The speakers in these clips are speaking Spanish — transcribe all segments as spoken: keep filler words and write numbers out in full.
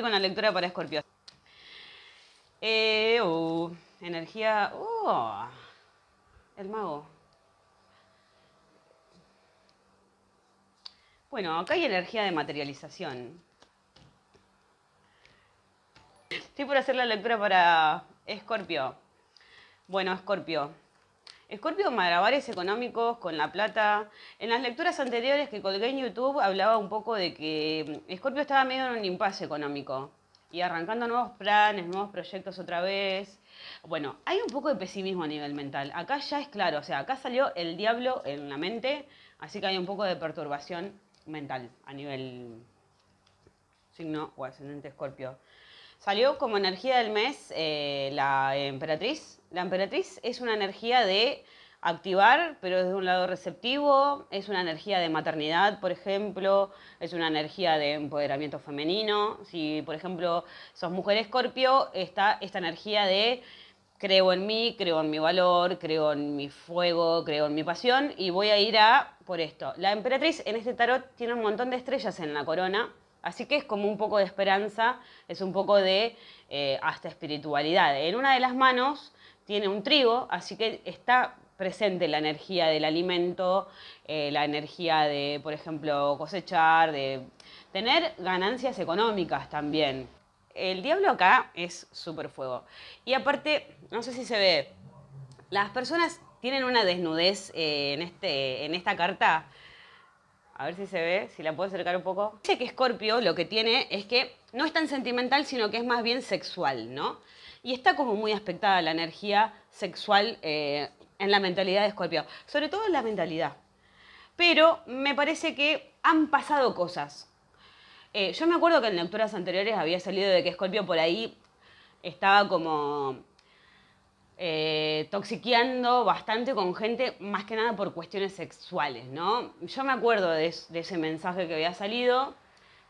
Con la lectura para Escorpio. Eh, oh, energía. Oh, el mago. Bueno, acá hay energía de materialización. Estoy por hacer la lectura para Escorpio. Bueno, Escorpio. Escorpio, malabares económicos con la plata. En las lecturas anteriores que colgué en YouTube hablaba un poco de que Escorpio estaba medio en un impasse económico y arrancando nuevos planes, nuevos proyectos otra vez. Bueno, hay un poco de pesimismo a nivel mental. Acá ya es claro, o sea, acá salió el diablo en la mente, así que hay un poco de perturbación mental a nivel signo o ascendente Escorpio. Salió como energía del mes eh, la emperatriz. La emperatriz es una energía de activar, pero desde un lado receptivo. Es una energía de maternidad, por ejemplo. Es una energía de empoderamiento femenino. Si, por ejemplo, sos mujer Escorpio, está esta energía de creo en mí, creo en mi valor, creo en mi fuego, creo en mi pasión y voy a ir a por esto. La emperatriz en este tarot tiene un montón de estrellas en la corona. Así que es como un poco de esperanza, es un poco de eh, hasta espiritualidad. En una de las manos tiene un trigo, así que está presente la energía del alimento, eh, la energía de, por ejemplo, cosechar, de tener ganancias económicas también. El diablo acá es súper fuego. Y aparte, no sé si se ve, las personas tienen una desnudez eh, en, este, en esta carta. A ver si se ve, si la puedo acercar un poco. Dice que Escorpio lo que tiene es que no es tan sentimental, sino que es más bien sexual, ¿no? Y está como muy aspectada la energía sexual eh, en la mentalidad de Escorpio. Sobre todo en la mentalidad. Pero me parece que han pasado cosas. Eh, yo me acuerdo que en lecturas anteriores había salido de que Escorpio por ahí estaba como Eh, toxiqueando bastante con gente, más que nada por cuestiones sexuales, ¿no? Yo me acuerdo de, de ese mensaje que había salido,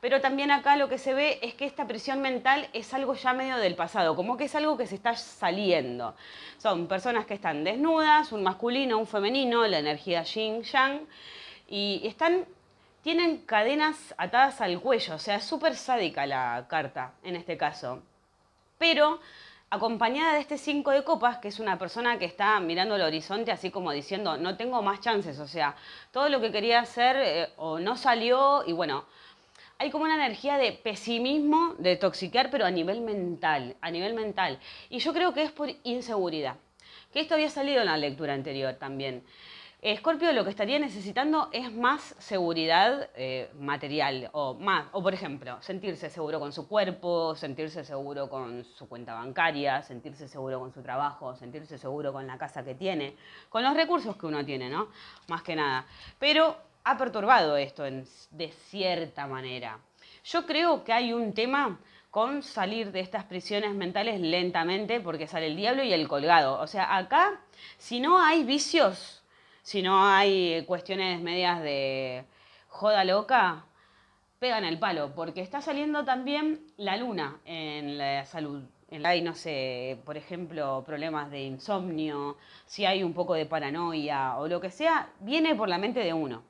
pero también acá lo que se ve es que esta presión mental es algo ya medio del pasado, como que es algo que se está saliendo. Son personas que están desnudas, un masculino, un femenino, la energía yin-yang, y están, tienen cadenas atadas al cuello, o sea, es súper sádica la carta en este caso. Pero acompañada de este cinco de copas, que es una persona que está mirando el horizonte así como diciendo, no tengo más chances, o sea, todo lo que quería hacer eh, o no salió, y bueno, hay como una energía de pesimismo, de toxicar, pero a nivel mental, a nivel mental. Y yo creo que es por inseguridad, que esto había salido en la lectura anterior también. Escorpio lo que estaría necesitando es más seguridad eh, material o más, o por ejemplo, sentirse seguro con su cuerpo, sentirse seguro con su cuenta bancaria, sentirse seguro con su trabajo, sentirse seguro con la casa que tiene, con los recursos que uno tiene, ¿no? Más que nada. Pero ha perturbado esto en, de cierta manera. Yo creo que hay un tema con salir de estas prisiones mentales lentamente porque sale el diablo y el colgado. O sea, acá, si no hay vicios, si no hay cuestiones medias de joda loca, pegan el palo, porque está saliendo también la luna en la salud. Hay, no sé, por ejemplo, problemas de insomnio, si hay un poco de paranoia o lo que sea, viene por la mente de uno.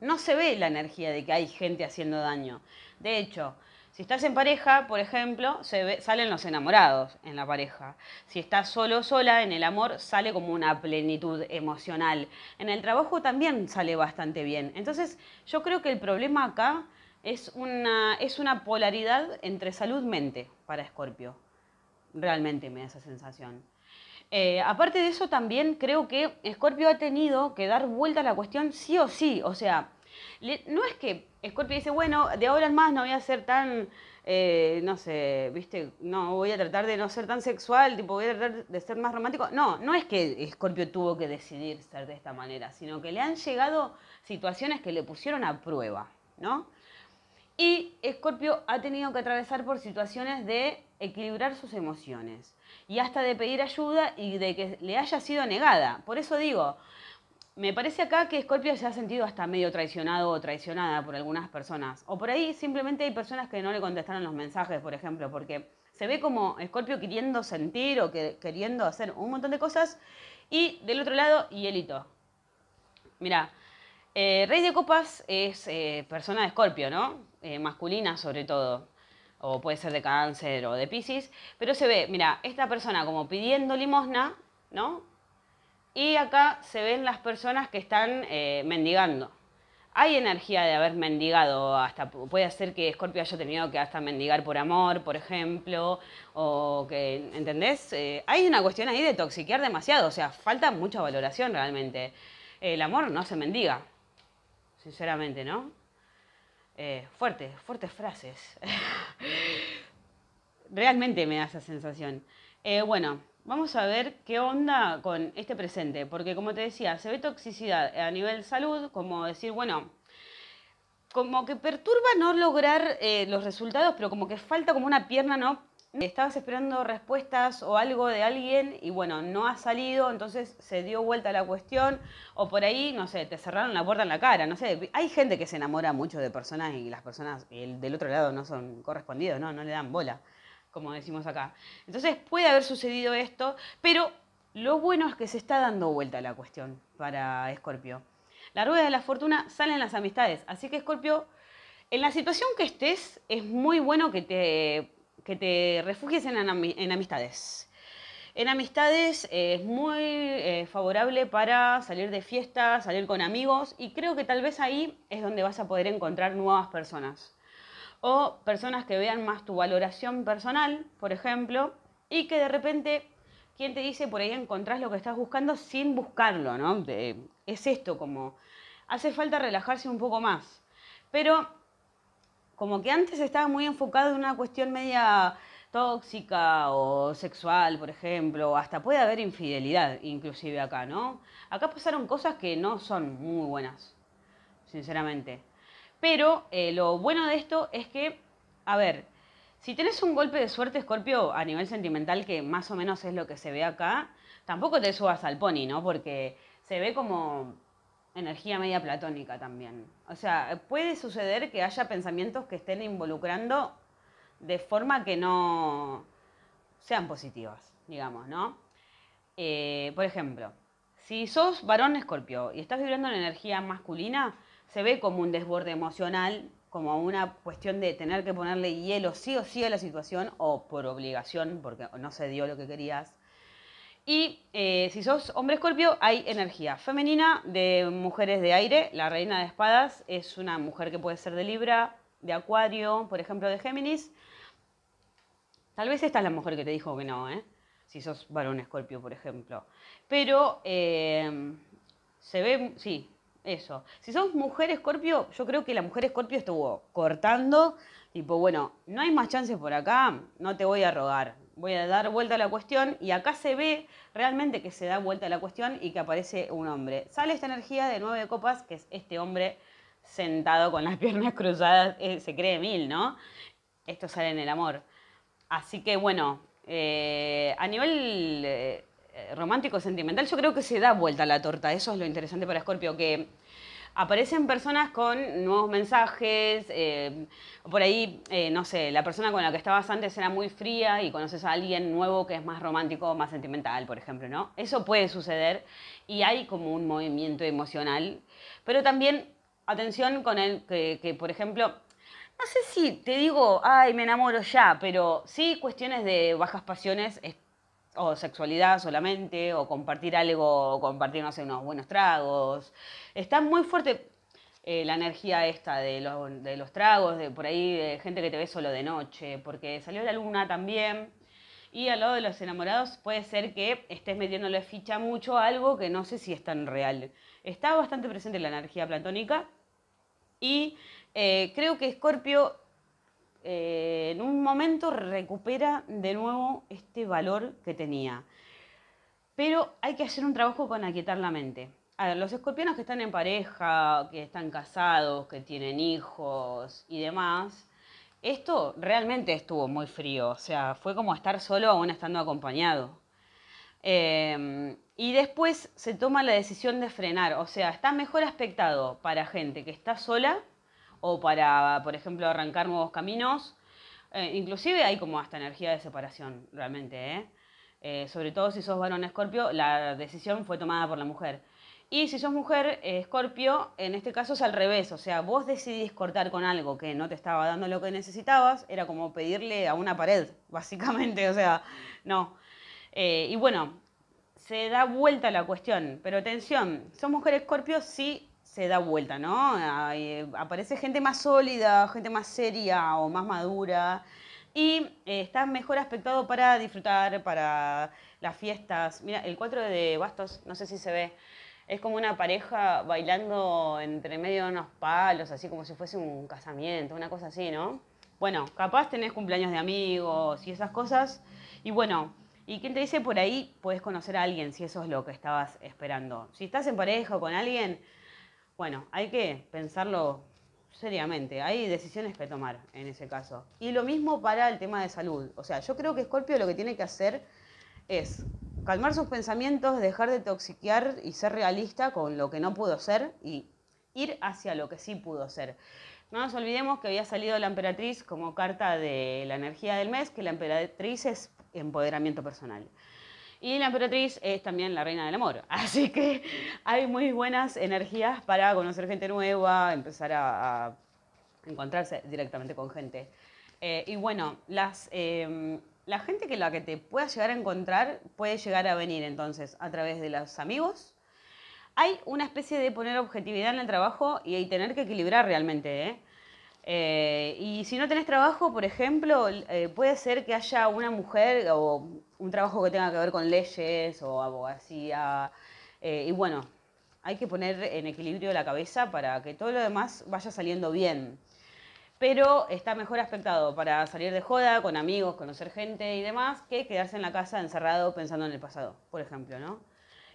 No se ve la energía de que hay gente haciendo daño. De hecho, si estás en pareja, por ejemplo, se ve, salen los enamorados en la pareja. Si estás solo o sola en el amor, sale como una plenitud emocional. En el trabajo también sale bastante bien. Entonces, yo creo que el problema acá es una, es una polaridad entre salud-mente para Escorpio. Realmente me da esa sensación. Eh, aparte de eso, también creo que Escorpio ha tenido que dar vuelta a la cuestión sí o sí. O sea, no es que Escorpio dice, bueno, de ahora en más no voy a ser tan, eh, no sé, viste, no, voy a tratar de no ser tan sexual, tipo voy a tratar de ser más romántico. No, no es que Escorpio tuvo que decidir ser de esta manera, sino que le han llegado situaciones que le pusieron a prueba, ¿no? Y Escorpio ha tenido que atravesar por situaciones de equilibrar sus emociones y hasta de pedir ayuda y de que le haya sido negada. Por eso digo, me parece acá que Escorpio se ha sentido hasta medio traicionado o traicionada por algunas personas. O por ahí simplemente hay personas que no le contestaron los mensajes, por ejemplo, porque se ve como Escorpio queriendo sentir o que, queriendo hacer un montón de cosas. Y del otro lado, hielito. Mirá, eh, Rey de Copas es eh, persona de Escorpio, ¿no? Eh, masculina sobre todo. o puede ser de Cáncer o de Piscis, pero se ve, mira, esta persona como pidiendo limosna, ¿no? Y acá se ven las personas que están eh, mendigando. Hay energía de haber mendigado, hasta puede ser que Escorpio haya tenido que hasta mendigar por amor, por ejemplo, o que, ¿entendés? Eh, hay una cuestión ahí de toxiquear demasiado, o sea, falta mucha valoración realmente. El amor no se mendiga, sinceramente, ¿no? Eh, fuerte, fuertes frases. Realmente me da esa sensación. Eh, bueno, vamos a ver qué onda con este presente, porque como te decía, se ve toxicidad a nivel salud, como decir, bueno, como que perturba no lograr eh, los resultados, pero como que falta como una pierna, ¿no? Estabas esperando respuestas o algo de alguien y bueno, no ha salido, entonces se dio vuelta la cuestión, o por ahí, no sé, te cerraron la puerta en la cara, no sé. Hay gente que se enamora mucho de personas y las personas del otro lado no son correspondidos, no, no le dan bola, como decimos acá. Entonces puede haber sucedido esto, pero lo bueno es que se está dando vuelta la cuestión para Escorpio. La rueda de la fortuna sale en las amistades, así que Escorpio, en la situación que estés, es muy bueno que te... que te refugies en, am en amistades. En amistades eh, es muy eh, favorable para salir de fiesta, salir con amigos, y creo que tal vez ahí es donde vas a poder encontrar nuevas personas. O personas que vean más tu valoración personal, por ejemplo, y que de repente, ¿quién te dice? Por ahí encontrás lo que estás buscando sin buscarlo, ¿no? De, es esto, como hace falta relajarse un poco más. Pero como que antes estaba muy enfocado en una cuestión media tóxica o sexual, por ejemplo, hasta puede haber infidelidad inclusive acá, ¿no? Acá pasaron cosas que no son muy buenas, sinceramente. Pero eh, lo bueno de esto es que, a ver, si tenés un golpe de suerte, Escorpio, a nivel sentimental, que más o menos es lo que se ve acá, tampoco te subas al pony, ¿no? Porque se ve como energía media platónica también. O sea, puede suceder que haya pensamientos que estén involucrando de forma que no sean positivas, digamos, ¿no? Eh, por ejemplo, si sos varón Escorpio y estás vibrando en energía masculina, se ve como un desborde emocional, como una cuestión de tener que ponerle hielo sí o sí a la situación, o por obligación, porque no se dio lo que querías. Y eh, si sos hombre Escorpio, hay energía femenina de mujeres de aire. La reina de espadas es una mujer que puede ser de Libra, de Acuario, por ejemplo, de Géminis. Tal vez esta es la mujer que te dijo que no, ¿eh? Si sos varón Escorpio, por ejemplo. Pero eh, se ve, sí, eso. Si sos mujer Escorpio, yo creo que la mujer Escorpio estuvo cortando. Tipo, bueno, no hay más chances por acá, no te voy a rogar. Voy a dar vuelta a la cuestión, y acá se ve realmente que se da vuelta a la cuestión y que aparece un hombre. Sale esta energía de nueve de copas, que es este hombre sentado con las piernas cruzadas, eh, se cree mil, ¿no? Esto sale en el amor. Así que bueno, eh, a nivel eh, romántico, sentimental, yo creo que se da vuelta la torta. Eso es lo interesante para Escorpio, que aparecen personas con nuevos mensajes, eh, por ahí, eh, no sé, la persona con la que estabas antes era muy fría y conoces a alguien nuevo que es más romántico, más sentimental, por ejemplo, ¿no? Eso puede suceder y hay como un movimiento emocional, pero también, atención con el que, que por ejemplo, no sé si te digo, ay, me enamoro ya, pero sí cuestiones de bajas pasiones, o sexualidad solamente, o compartir algo, o compartir, no sé, unos buenos tragos. Está muy fuerte eh, la energía esta de los, de los tragos, de por ahí de gente que te ve solo de noche, porque salió la luna también. Y al lado de los enamorados puede ser que estés metiéndole ficha mucho a algo que no sé si es tan real. Está bastante presente la energía platónica y eh, creo que Escorpio Eh, en un momento recupera de nuevo este valor que tenía. Pero hay que hacer un trabajo con aquietar la mente. A ver, los escorpianos que están en pareja, que están casados, que tienen hijos y demás, esto realmente estuvo muy frío. O sea, fue como estar solo aún estando acompañado. Eh, y después se toma la decisión de frenar. O sea, está mejor aspectado para gente que está sola, o para, por ejemplo, arrancar nuevos caminos. Eh, inclusive hay como hasta energía de separación, realmente, ¿eh? Eh, sobre todo si sos varón Escorpio, la decisión fue tomada por la mujer. Y si sos mujer, Escorpio, eh, en este caso es al revés, o sea, vos decidís cortar con algo que no te estaba dando lo que necesitabas, era como pedirle a una pared, básicamente, o sea, no. Eh, y bueno, se da vuelta la cuestión, pero atención, sos mujer Escorpio, sí se da vuelta, ¿no? Ay, aparece gente más sólida, gente más seria o más madura, y eh, estás mejor aspectado para disfrutar, para las fiestas. Mira, el cuatro de bastos, no sé si se ve, es como una pareja bailando entre medio de unos palos, así como si fuese un casamiento, una cosa así, ¿no? Bueno, capaz tenés cumpleaños de amigos y esas cosas. Y bueno, ¿y quién te dice por ahí podés conocer a alguien si eso es lo que estabas esperando? Si estás en pareja o con alguien, bueno, hay que pensarlo seriamente. Hay decisiones que tomar en ese caso. Y lo mismo para el tema de salud. O sea, yo creo que Escorpio lo que tiene que hacer es calmar sus pensamientos, dejar de toxiquear y ser realista con lo que no pudo ser y ir hacia lo que sí pudo ser. No nos olvidemos que había salido la emperatriz como carta de la energía del mes, que la emperatriz es empoderamiento personal. Y la emperatriz es también la reina del amor. Así que hay muy buenas energías para conocer gente nueva, empezar a, a encontrarse directamente con gente. Eh, y bueno, las... Eh, La gente que la que te puedas llegar a encontrar puede llegar a venir entonces a través de los amigos. Hay una especie de poner objetividad en el trabajo y tener que equilibrar realmente, ¿eh? Eh, y si no tenés trabajo, por ejemplo, eh, puede ser que haya una mujer o un trabajo que tenga que ver con leyes o abogacía. Eh, y bueno, hay que poner en equilibrio la cabeza para que todo lo demás vaya saliendo bien. Pero está mejor aspectado para salir de joda, con amigos, conocer gente y demás, que quedarse en la casa encerrado pensando en el pasado, por ejemplo, ¿no?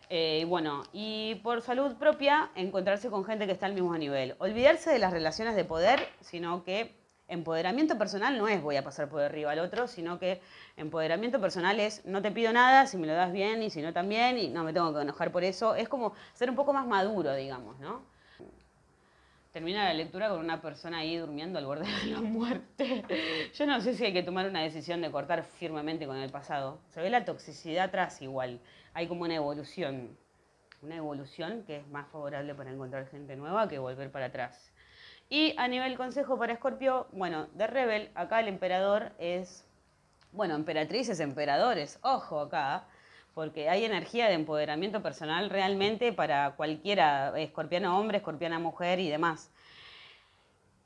Eh, bueno, y por salud propia, encontrarse con gente que está al mismo nivel. Olvidarse de las relaciones de poder, sino que empoderamiento personal no es voy a pasar por arriba al otro, sino que empoderamiento personal es no te pido nada, si me lo das bien y si no también, y no me tengo que enojar por eso. Es como ser un poco más maduro, digamos, ¿no? Termina la lectura con una persona ahí durmiendo al borde de la muerte. Yo no sé si hay que tomar una decisión de cortar firmemente con el pasado. Se ve la toxicidad atrás igual. Hay como una evolución. Una evolución que es más favorable para encontrar gente nueva que volver para atrás. Y a nivel consejo para Escorpio, bueno, de Rebel, acá el emperador es... Bueno, emperatrices, emperadores, ojo acá. Porque hay energía de empoderamiento personal realmente para cualquiera, escorpiano hombre, escorpiana mujer y demás.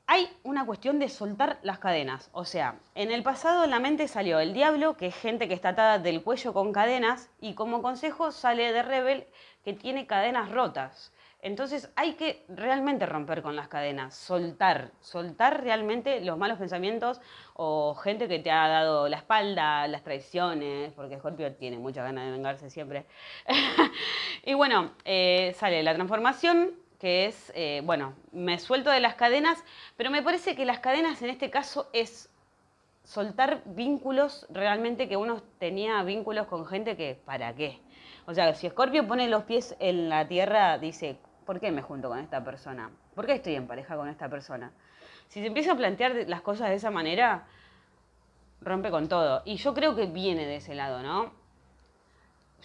Hay una cuestión de soltar las cadenas. O sea, en el pasado en la mente salió el diablo, que es gente que está atada del cuello con cadenas, y como consejo sale de Rebel, que tiene cadenas rotas. Entonces hay que realmente romper con las cadenas, soltar, soltar realmente los malos pensamientos o gente que te ha dado la espalda, las traiciones, porque Escorpio tiene mucha ganas de vengarse siempre. Y bueno, eh, sale la transformación, que es, eh, bueno, me suelto de las cadenas, pero me parece que las cadenas en este caso es soltar vínculos realmente que uno tenía vínculos con gente que, ¿para qué? O sea, si Escorpio pone los pies en la tierra, dice... ¿Por qué me junto con esta persona? ¿Por qué estoy en pareja con esta persona? Si se empieza a plantear las cosas de esa manera, rompe con todo. Y yo creo que viene de ese lado, ¿no?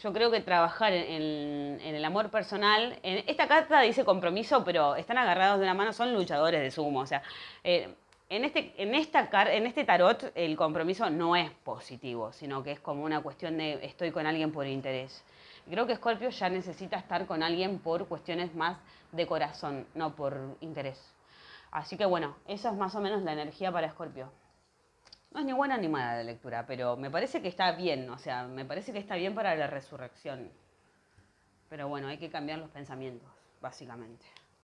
Yo creo que trabajar en, en el amor personal... En esta carta dice compromiso, pero están agarrados de una mano, son luchadores de sumo. O sea, eh, en, este, en, esta car, en este tarot el compromiso no es positivo, sino que es como una cuestión de estoy con alguien por interés. Creo que Escorpio ya necesita estar con alguien por cuestiones más de corazón, no por interés. Así que bueno, esa es más o menos la energía para Escorpio. No es ni buena ni mala la lectura, pero me parece que está bien, o sea, me parece que está bien para la resurrección. Pero bueno, hay que cambiar los pensamientos, básicamente.